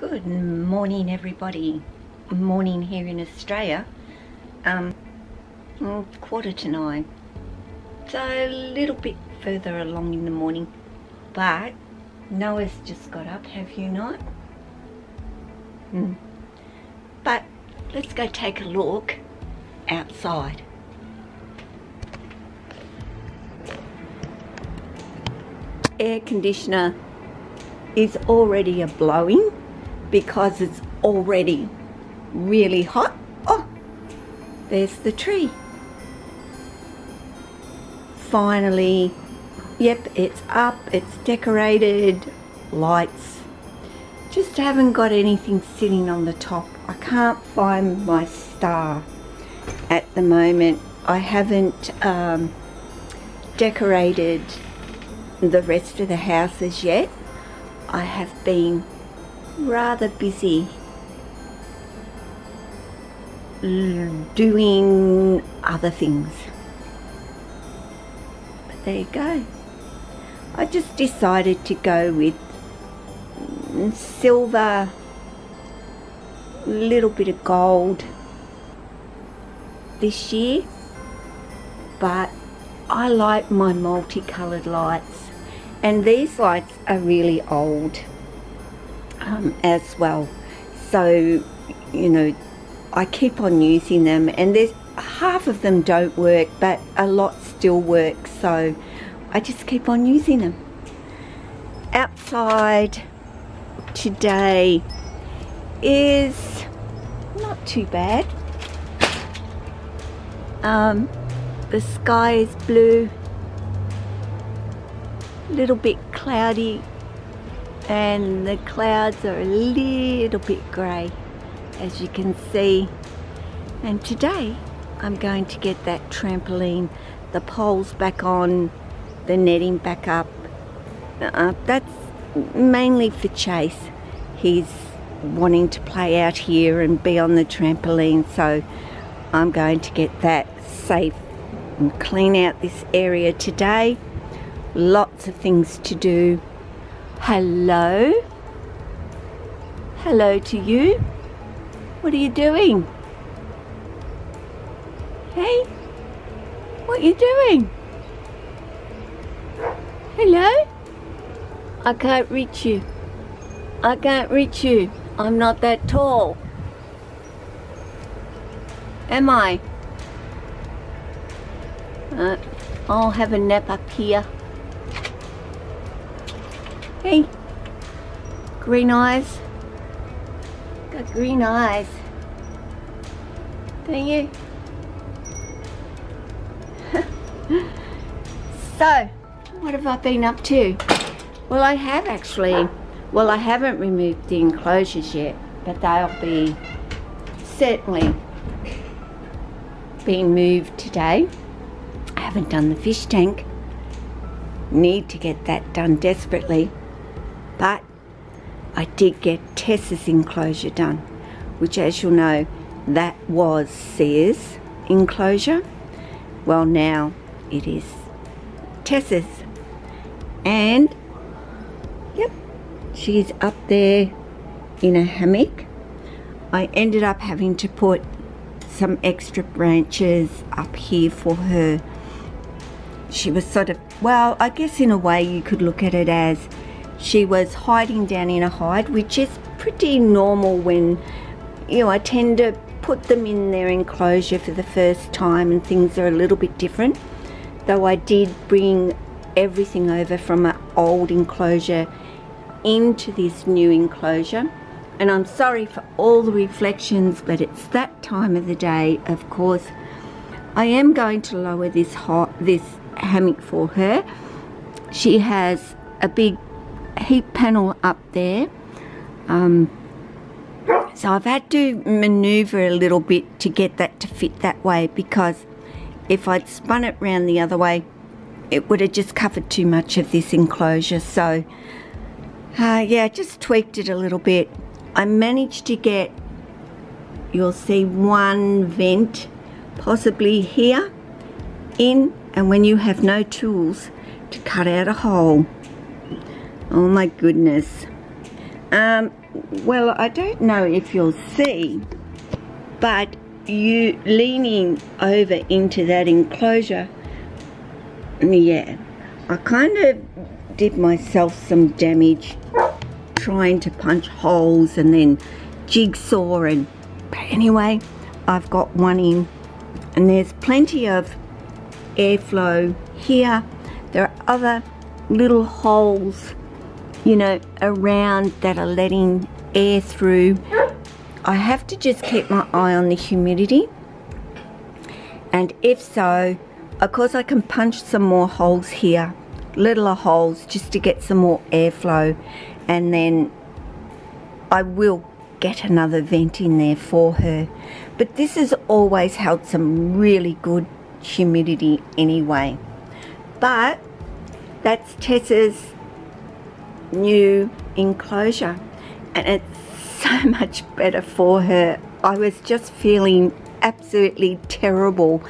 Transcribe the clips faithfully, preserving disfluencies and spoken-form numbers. Good morning everybody, morning here in Australia, um, quarter to nine, so a little bit further along in the morning, but Noah's just got up, have you not? Hmm. But let's go take a look outside. Air conditioner is already a blowing because it's already really hot. Oh, there's the tree. Finally, yep, it's up, it's decorated, lights. Just haven't got anything sitting on the top. I can't find my star at the moment. I haven't um, decorated the rest of the house as yet. I have been rather busy doing other things, but there you go. I just decided to go with silver, little bit of gold this year, but I like my multicoloured lights. And these lights are really old um, as well, so you know, I keep on using them, and there's half of them don't work, but a lot still work, so I just keep on using them. Outside today is not too bad. Um, the sky is blue, little bit cloudy, and the clouds are a little bit grey, as you can see. And today I'm going to get that trampoline, the poles back on, the netting back up. Uh, that's mainly for Chase. He's wanting to play out here and be on the trampoline, so I'm going to get that safe and clean out this area today. Lots of things to do. Hello, hello to you. What are you doing? Hey, what are you doing? Hello, I can't reach you. I can't reach you. I'm not that tall, am I? Uh, I'll have a nap up here. Hey, green eyes, got green eyes, don't you? So, what have I been up to? Well, I have actually, well I haven't removed the enclosures yet, but they'll be certainly being moved today. I haven't done the fish tank, need to get that done desperately. But I did get Tessa's enclosure done, which, as you'll know, that was Sia's enclosure. Well, now it is Tessa's. And, yep, she's up there in a hammock. I ended up having to put some extra branches up here for her. She was sort of, well, I guess in a way you could look at it as she was hiding down in a hide, which is pretty normal when, you know, I tend to put them in their enclosure for the first time and things are a little bit different. Though I did bring everything over from an old enclosure into this new enclosure. And I'm sorry for all the reflections, but it's that time of the day, of course. I am going to lower this, hot, this hammock for her. She has a big heat panel up there, um, so I've had to maneuver a little bit to get that to fit that way, because if I'd spun it round the other way it would have just covered too much of this enclosure. So uh, yeah, just tweaked it a little bit. I managed to get, you'll see, one vent possibly here in, and when you have no tools to cut out a hole, oh my goodness, Um, well, I don't know if you'll see, but you leaning over into that enclosure, yeah, I kind of did myself some damage trying to punch holes and then jigsaw, and but anyway, I've got one in, and there's plenty of airflow here. There are other little holes, you know, around that are letting air through. I have to just keep my eye on the humidity, and if so, of course I can punch some more holes here, littler holes, just to get some more airflow, and then I will get another vent in there for her. But this has always held some really good humidity anyway. But that's Tessa's new enclosure, and it's so much better for her. I was just feeling absolutely terrible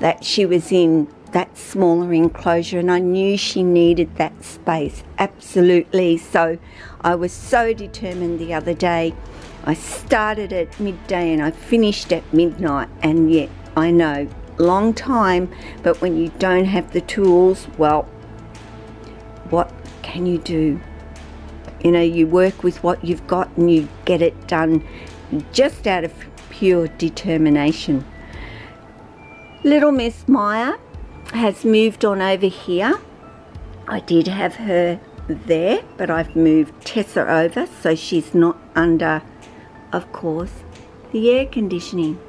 that she was in that smaller enclosure, and I knew she needed that space absolutely. So I was so determined the other day. I started at midday and I finished at midnight, and yet I know, long time, but when you don't have the tools, well, what can you do? You know, you work with what you've got and you get it done just out of pure determination. Little Miss Maya has moved on over here. I did have her there, but I've moved Tessa over so she's not under, of course, the air conditioning.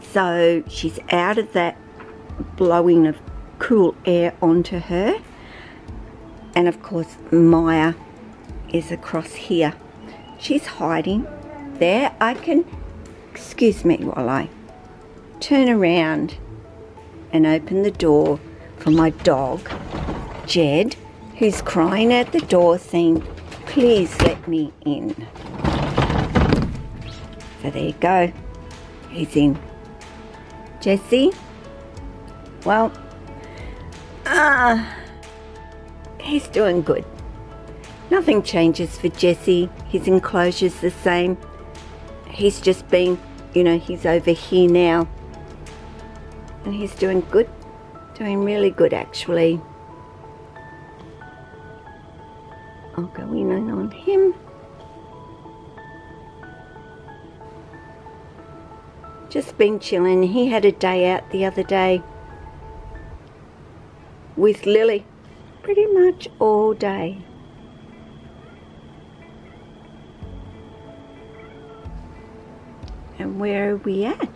So she's out of that blowing of cool air onto her. And of course, Maya is across here. She's hiding there. I can, excuse me while I turn around and open the door for my dog, Jed, who's crying at the door saying, please let me in. So there you go, he's in. Jesse, well, uh, he's doing good. Nothing changes for Jesse. His enclosure's the same. He's just been, you know, he's over here now. And he's doing good, doing really good actually. I'll go in and on him. Just been chilling. He had a day out the other day with Lily pretty much all day. And where are we at?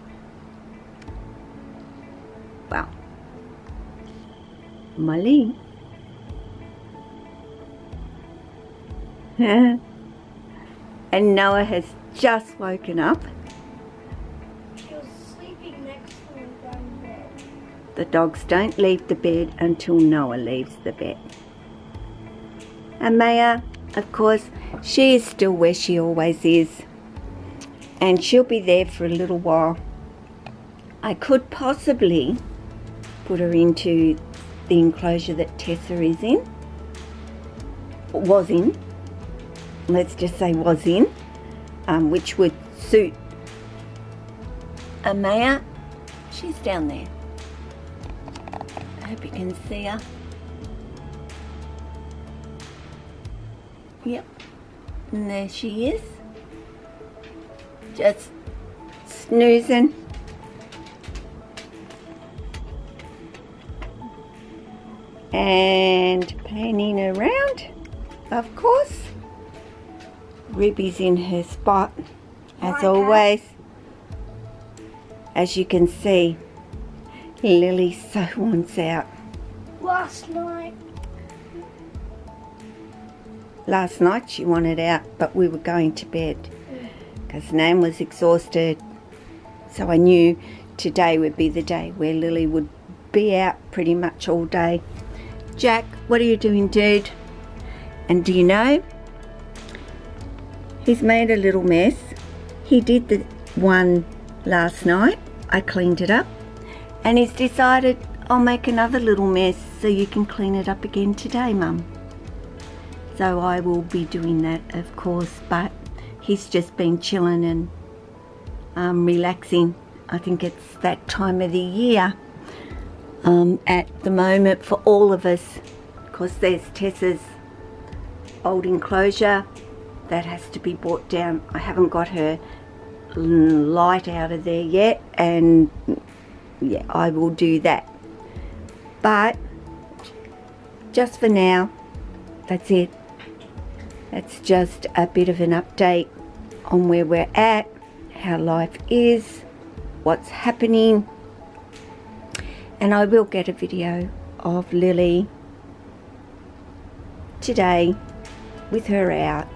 Well, Molly. And Noah has just woken up. The dogs don't leave the bed until Noah leaves the bed. And Maya, of course, she is still where she always is. And she'll be there for a little while. I could possibly put her into the enclosure that Tessa is in. Was in. Let's just say was in. Um, which would suit. And Maya, she's down there. I hope you can see her. Yep, and there she is, just snoozing. And panning around, of course. Ruby's in her spot, as oh, always, as you can see. Lily so wants out. Last night. Last night she wanted out, but we were going to bed because Nan was exhausted. So I knew today would be the day where Lily would be out pretty much all day. Jack, what are you doing, dude? And do you know? He's made a little mess. He did the one last night. I cleaned it up. And he's decided, I'll make another little mess so you can clean it up again today, Mum. so I will be doing that, of course, but he's just been chilling and um, relaxing. I think it's that time of the year um, at the moment for all of us, because there's Tessa's old enclosure that has to be brought down. I haven't got her light out of there yet, and yeah, I will do that, but just for now, that's it. That's just a bit of an update on where we're at, how life is, what's happening, and I will get a video of Lily today with her out,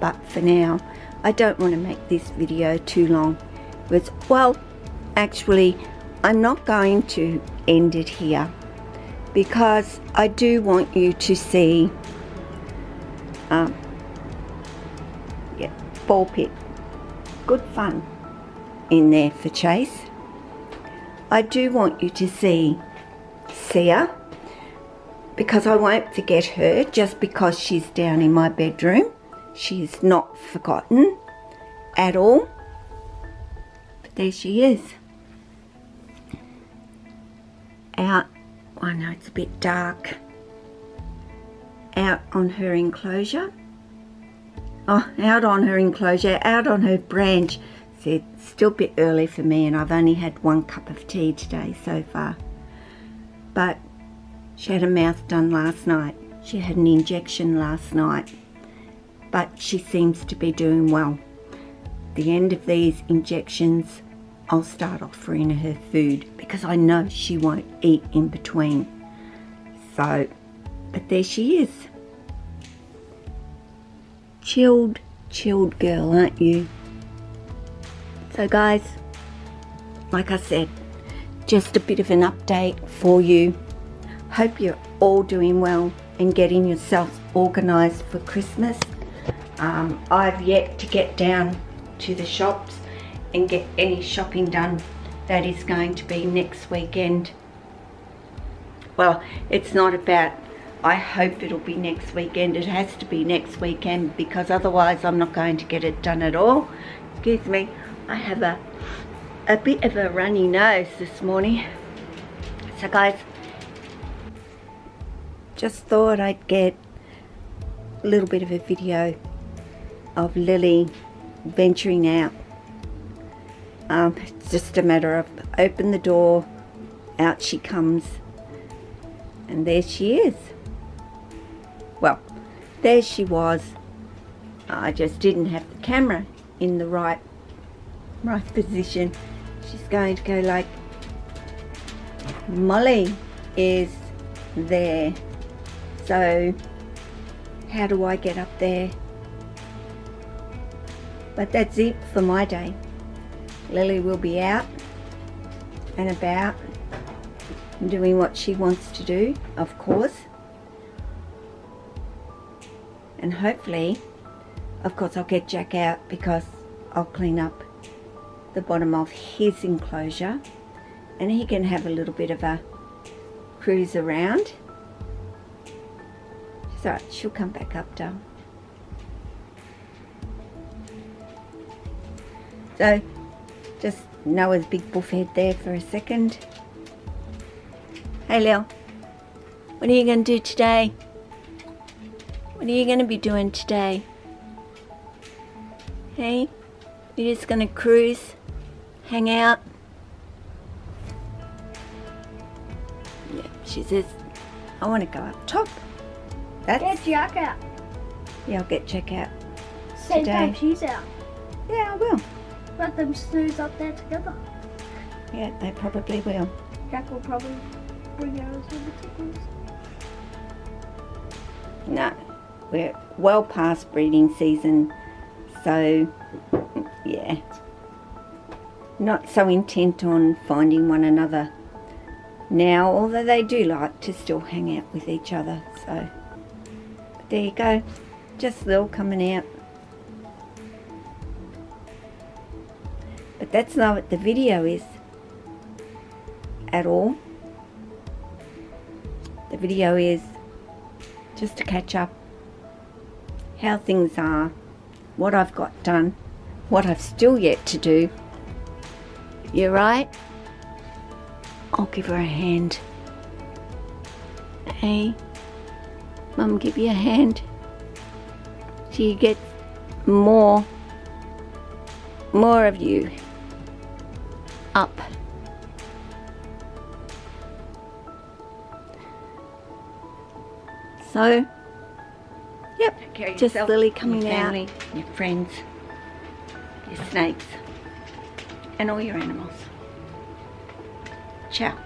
but for now I don't want to make this video too long. It's, well, actually I'm not going to end it here, because I do want you to see um, yeah, ball pit, good fun in there for Chase. I do want you to see Sia, because I won't forget her just because she's down in my bedroom. She is not forgotten at all, but there she is out. I know it's a bit dark out on her enclosure. Oh, out on her enclosure, out on her branch. See, it's still a bit early for me, and I've only had one cup of tea today so far. But she had her mouth done last night. She had an injection last night, but she seems to be doing well. At the end of these injections, I'll start offering her food, because I know she won't eat in between. So, but there she is. Chilled, chilled girl, aren't you? So guys, like I said, just a bit of an update for you. Hope you're all doing well and getting yourselves organised for Christmas. Um, I've yet to get down to the shops and get any shopping done. That is going to be next weekend. Well, it's not about, I hope it'll be next weekend. It has to be next weekend, because otherwise I'm not going to get it done at all. Excuse me, I have a, a bit of a runny nose this morning. So guys, just thought I'd get a little bit of a video of Lily venturing out. Um, it's just a matter of open the door, out she comes, and there she is. Well, there she was. I just didn't have the camera in the right right position. She's going to go like, Molly is there. So how do I get up there? But that's it for my day. Lily will be out and about, doing what she wants to do, of course. And hopefully, of course, I'll get Jack out, because I'll clean up the bottom of his enclosure and he can have a little bit of a cruise around. She's all right, she'll come back up, darling. So, just Noah's big buff head there for a second. Hey Lil, what are you going to do today? What are you going to be doing today? Hey, you're just going to cruise, hang out? Yeah, she says, I want to go up top. That's... Get Jack out. Yeah, I'll get Jack out. Same time she's out. Yeah, I will. Let them snooze up there together. Yeah, they probably will. Jack will probably bring out some tickles. No, we're well past breeding season, so yeah, not so intent on finding one another now, although they do like to still hang out with each other. So, but there you go, just Lil coming out. But that's not what the video is at all. The video is just to catch up how things are, what I've got done, what I've still yet to do. You're right. I'll give her a hand. Hey, Mum, give you a hand. So you get more, more of you up. So, yep, okay, just yourself, Lily coming your family, out, your friends, your snakes, and all your animals. Ciao.